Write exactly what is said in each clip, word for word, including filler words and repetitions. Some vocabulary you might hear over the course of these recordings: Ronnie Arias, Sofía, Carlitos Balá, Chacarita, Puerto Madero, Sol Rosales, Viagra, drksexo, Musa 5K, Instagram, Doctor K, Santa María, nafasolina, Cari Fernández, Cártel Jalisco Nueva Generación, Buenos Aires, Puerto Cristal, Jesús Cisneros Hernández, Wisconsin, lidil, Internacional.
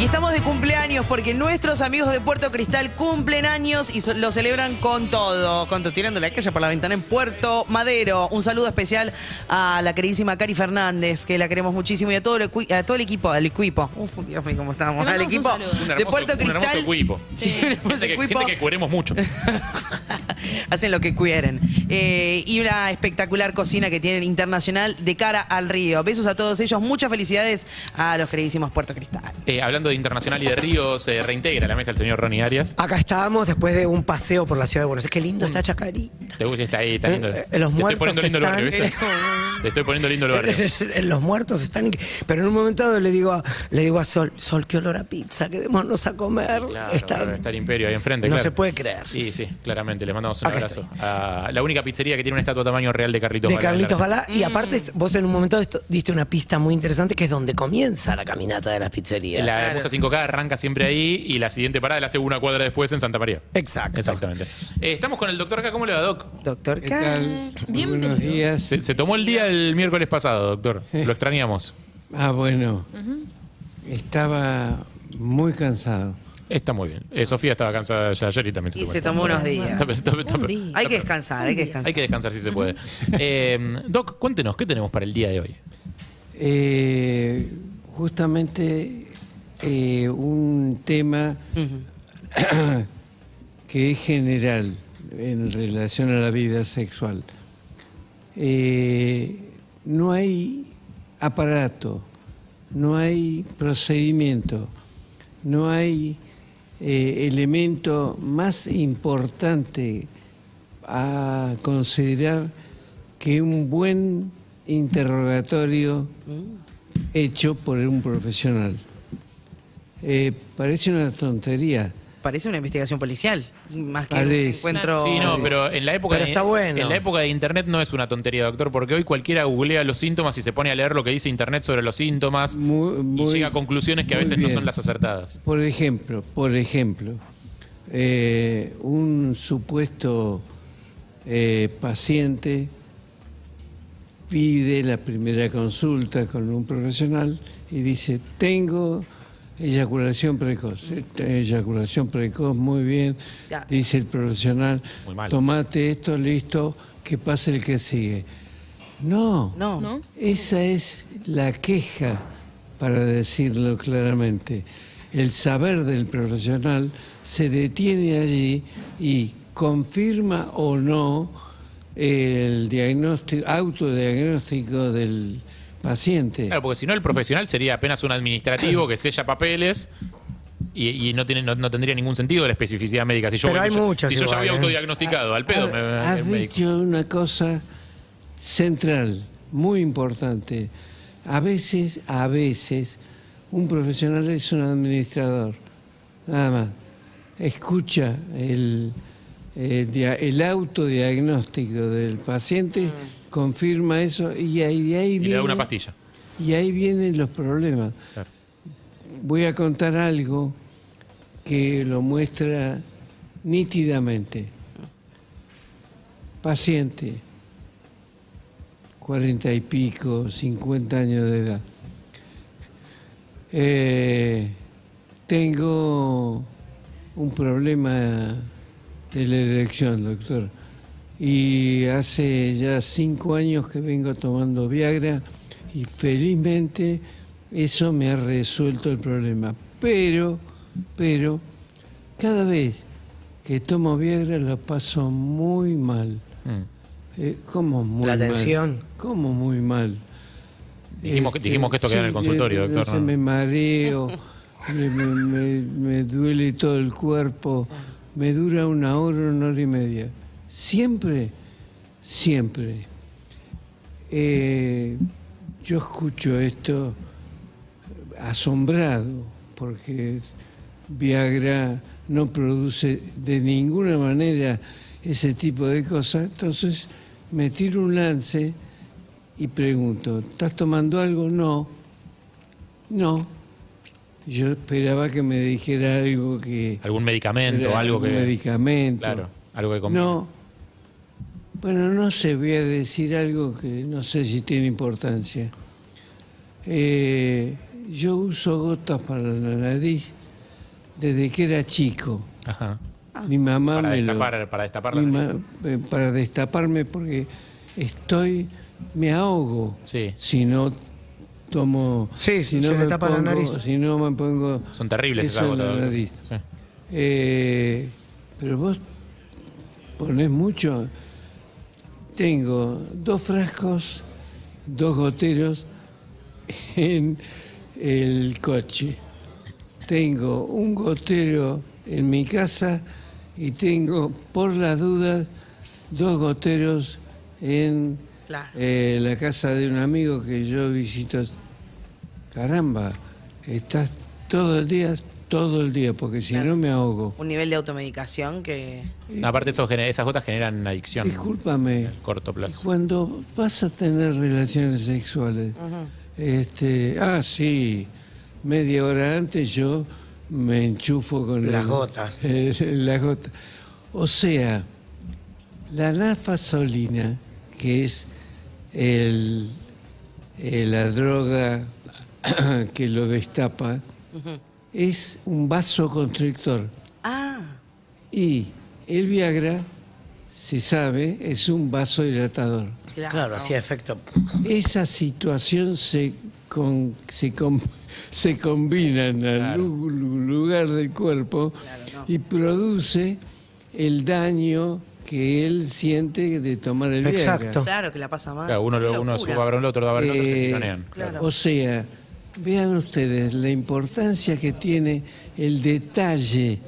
Y estamos de cumpleaños porque nuestros amigos de Puerto Cristal cumplen años y so lo celebran con todo, con todo, tirando la calle por la ventana en Puerto Madero. Un saludo especial a la queridísima Cari Fernández, que la queremos muchísimo, y a todo el, a todo el equipo, al equipo. Uf, Dios mío, ¿cómo estamos? Al equipo un hermoso, de Puerto Cristal. Un hermoso equipo. Sí, sí, un hermoso gente, equipo. Que, gente que cueremos mucho. Hacen lo que quieren. Eh, y una espectacular cocina que tienen Internacional de cara al río. Besos a todos ellos, muchas felicidades a los queridísimos Puerto Cristal. Eh, hablando de Internacional y de río, se reintegra a la mesa el señor Ronnie Arias. Acá estábamos después de un paseo por la ciudad de Buenos Aires. Qué lindo mm. está Chacarita. Te gusta, está ahí, está lindo. Eh, eh, los Te muertos estoy poniendo lindo están... el barrio, ¿viste? Te estoy poniendo lindo el barrio. Los muertos están... Pero en un momento dado le digo a, le digo a Sol, Sol, qué olor a pizza, quedémonos a comer. Claro, está... está el imperio ahí enfrente. No claro. se puede creer. Sí, sí, claramente. Le mandamos un Acá abrazo estoy. a la única pizzería que tiene una estatua tamaño real de Carlitos Balá. De Carlitos Balá. Y aparte, vos en un momento esto, diste una pista muy interesante que es donde comienza la caminata de las pizzerías. La Musa cinco K arranca siempre ahí y la siguiente parada la hace una cuadra después en Santa María. Exacto. Exactamente. Eh, estamos con el Doctor K. ¿Cómo le va, Doc? Doctor K. ¿Qué tal? Bienvenido. Buenos días. Se, se tomó el día el miércoles pasado, doctor. Lo extrañamos. Ah, bueno. Uh-huh. Estaba muy cansado. Está muy bien. Eh, Sofía estaba cansada ya ayer y también se, y se tomó unos días. Está, está, está, está, día. Hay que descansar, hay que descansar. Hay que descansar si se puede. eh, Doc, cuéntenos, ¿qué tenemos para el día de hoy? Eh, justamente... Eh, un tema uh-huh. que es general en relación a la vida sexual. Eh, no hay aparato, no hay procedimiento, no hay eh, elemento más importante a considerar que un buen interrogatorio hecho por un profesional. Eh, parece una tontería. Parece una investigación policial, más que un encuentro... Sí, no, pero en la época pero de, está bueno. En la época de Internet no es una tontería, doctor, porque hoy cualquiera googlea los síntomas y se pone a leer lo que dice Internet sobre los síntomas muy, muy, y llega a conclusiones que a veces bien. no son las acertadas. Por ejemplo, por ejemplo, eh, un supuesto eh, paciente pide la primera consulta con un profesional y dice, tengo... eyaculación precoz, eyaculación precoz, muy bien, ya. dice el profesional, tomate esto, listo, que pase el que sigue. No, no, ¿no? Esa es la queja, para decirlo claramente. El saber del profesional se detiene allí y confirma o no el diagnóstico, autodiagnóstico del paciente. Claro, porque si no el profesional sería apenas un administrativo que sella papeles y, y no, tiene, no, no tendría ningún sentido la especificidad médica. Si yo, Pero hay muchas si igual, yo ya había autodiagnosticado, eh. al pedo. Ha, has dicho una cosa central, muy importante. A veces, a veces, un profesional es un administrador, nada más. Escucha el, el, el autodiagnóstico del paciente... Mm. Confirma eso y ahí, de ahí y viene, le da una pastilla. Y ahí vienen los problemas. Claro. Voy a contar algo que lo muestra nítidamente. Paciente, cuarenta y pico, cincuenta años de edad. Eh, tengo un problema de la erección, doctor. Y hace ya cinco años que vengo tomando Viagra y felizmente eso me ha resuelto el problema. Pero, pero, cada vez que tomo Viagra lo paso muy mal. Mm. Eh, ¿Cómo muy mal? La tensión. ¿Cómo muy mal? Dijimos, este, dijimos que esto queda sí, en el consultorio, doctor. No, ¿no? Me mareo, me, me, me duele todo el cuerpo, me dura una hora, una hora y media. Siempre, siempre. Eh, yo escucho esto asombrado, porque Viagra no produce de ninguna manera ese tipo de cosas. Entonces me tiro un lance y pregunto, ¿estás tomando algo? No, no. Yo esperaba que me dijera algo que... Algún medicamento, algo que... Algún medicamento. Claro, algo que conviene. No. Bueno, no sé, voy a decir algo que no sé si tiene importancia. Eh, yo uso gotas para la nariz desde que era chico. Ajá. Mi mamá para me destapar, lo... Para destapar la nariz. Ma... Para destaparme porque estoy... Me ahogo. Sí. Si no tomo... Sí, si no se me tapa pongo, la nariz. Si no me pongo... Son terribles esas gotas. La nariz. Sí. Eh, pero vos ponés mucho... Tengo dos frascos, dos goteros en el coche. Tengo un gotero en mi casa y tengo, por las dudas, dos goteros en claro. eh, la casa de un amigo que yo visito. Caramba, estás todo el día, todo el día, porque si claro. no me ahogo. Un nivel de automedicación que... Eh, Aparte esos, esas gotas generan adicción. Discúlpame. A corto plazo. Cuando vas a tener relaciones sexuales... Uh-huh. Este, ah, sí, media hora antes yo me enchufo con... Las el, gotas. Eh, las gotas. O sea, la nafasolina, que es el, eh, la droga que lo destapa, uh-huh. es un vasoconstrictor. Ah. Y el Viagra, se sabe, es un vasodilatador. Claro, claro, hacía efecto. Esa situación se, con, se, com, se combina en claro. el lugar del cuerpo claro, no. y produce el daño que él siente de tomar el Viagra. Exacto. Claro, que la pasa mal. Claro, uno, uno suba a el otro, va a el otro, se tironean. Claro. O sea, vean ustedes la importancia que tiene el detalle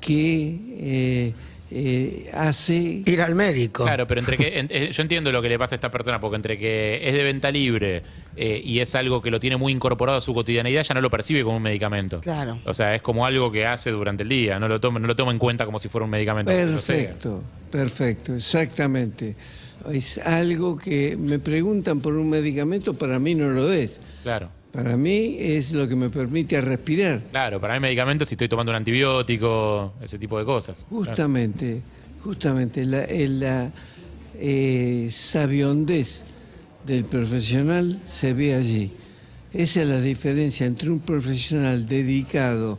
que... Eh, Eh, hace ir al médico. Claro, pero entre que en, eh, yo entiendo lo que le pasa a esta persona, porque entre que es de venta libre eh, y es algo que lo tiene muy incorporado a su cotidianeidad, ya no lo percibe como un medicamento. Claro. O sea, es como algo que hace durante el día, no lo toma, no lo toma en cuenta como si fuera un medicamento. Perfecto, perfecto, exactamente. Es algo que me preguntan por un medicamento, para mí no lo es. Claro. Para mí es lo que me permite respirar. Claro, para mí medicamentos si estoy tomando un antibiótico, ese tipo de cosas. Justamente, claro. justamente la, la eh, sabiondez del profesional se ve allí. Esa es la diferencia entre un profesional dedicado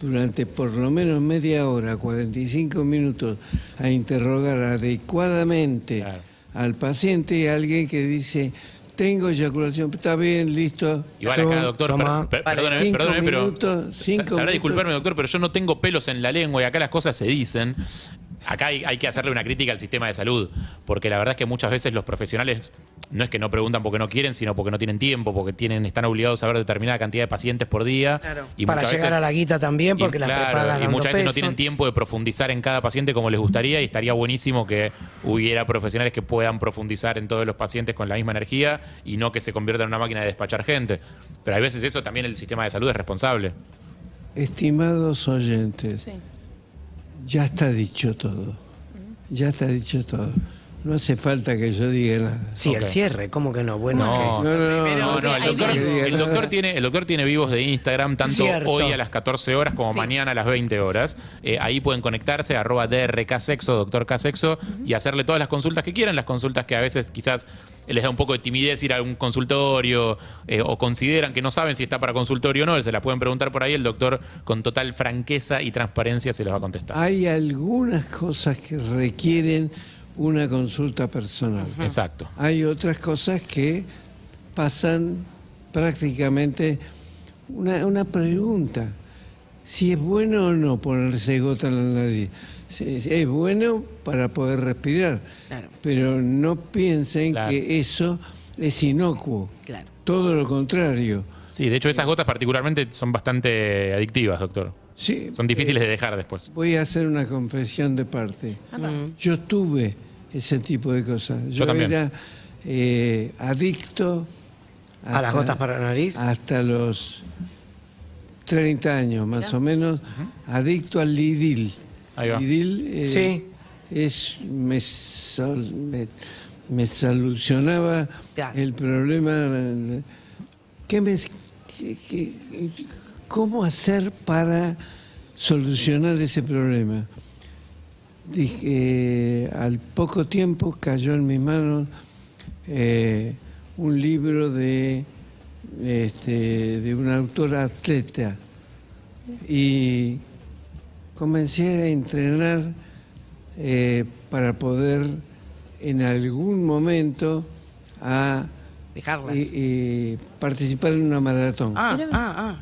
durante por lo menos media hora, cuarenta y cinco minutos, a interrogar adecuadamente claro. al paciente y a alguien que dice... Tengo eyaculación, está bien, listo. Y vale, acá, doctor, per, per, perdóneme, cinco perdóneme minutos, pero. Cinco sabrá minutos. Disculparme, doctor, pero yo no tengo pelos en la lengua y acá las cosas se dicen. Acá hay, hay que hacerle una crítica al sistema de salud, porque la verdad es que muchas veces los profesionales no es que no preguntan porque no quieren, sino porque no tienen tiempo, porque tienen están obligados a ver determinada cantidad de pacientes por día. Claro. Y para llegar veces, a la guita también, porque y, las claro, preparan y muchas veces peso. No tienen tiempo de profundizar en cada paciente como les gustaría y estaría buenísimo que hubiera profesionales que puedan profundizar en todos los pacientes con la misma energía y no que se convierta en una máquina de despachar gente. Pero hay veces eso también el sistema de salud es responsable. Estimados oyentes... Sí. Ya está dicho todo, ya está dicho todo. No hace falta que yo diga nada. Sí, okay. El cierre, ¿cómo que no? Bueno, no, okay. no, no, no, no, no el, doctor, el, doctor tiene, el doctor tiene vivos de Instagram, tanto Cierto. Hoy a las catorce horas como sí. mañana a las veinte horas. Eh, ahí pueden conectarse, arroba drksexo, doctor ksexo, uh-huh. y hacerle todas las consultas que quieran, las consultas que a veces quizás les da un poco de timidez ir a un consultorio eh, o consideran que no saben si está para consultorio o no, se las pueden preguntar por ahí, el doctor con total franqueza y transparencia se las va a contestar. Hay algunas cosas que requieren... una consulta personal. Ajá. Exacto. Hay otras cosas que pasan prácticamente una, una pregunta. Si es bueno o no ponerse gota en la nariz. Si es, es bueno para poder respirar. Claro. Pero no piensen claro. que eso es inocuo. Claro. Todo lo contrario. Sí, de hecho esas gotas particularmente son bastante adictivas, doctor. Sí, son difíciles eh, de dejar después. Voy a hacer una confesión de parte. Mm. Yo tuve ese tipo de cosas. Yo, Yo también. Era eh, adicto... Hasta, ¿a las gotas para la nariz? Hasta los treinta años, más ¿Ya? o menos. Uh-huh. Adicto al lidil. Ahí va. Lidil eh, sí. es, me, sol, me, me solucionaba claro. el problema... ¿Qué me... Qué, qué, ¿Cómo hacer para solucionar ese problema? Dije, eh, al poco tiempo cayó en mis manos eh, un libro de este, de una autora atleta. Y comencé a entrenar eh, para poder en algún momento a dejarlas. Eh, eh, participar en una maratón. Ah, ah, ah.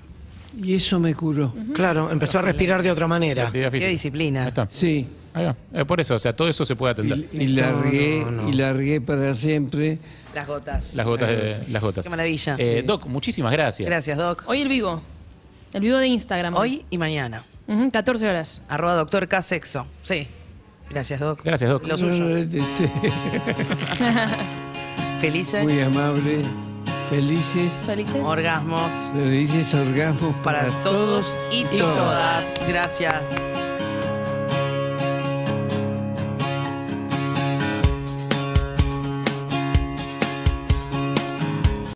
Y eso me curó. Uh-huh. Claro, empezó a respirar de otra manera. Qué disciplina. Ahí está. Sí. Ahí va. Eh, por eso, o sea, todo eso se puede atender. Y, y, largué, no, no, no. y largué para siempre. Las gotas. Las gotas. Eh, las gotas. Qué maravilla. Eh, eh. Doc, muchísimas gracias. Gracias, Doc. Hoy el vivo. El vivo de Instagram. Hoy y mañana. Uh-huh, catorce horas. Arroba Doctor K Sexo. Sí. Gracias, Doc. Gracias, Doc. Lo suyo. No, este... Felices. Muy amable. Felices. Felices. Orgasmos. Felices orgasmos para, para todos y todas. todas. Gracias.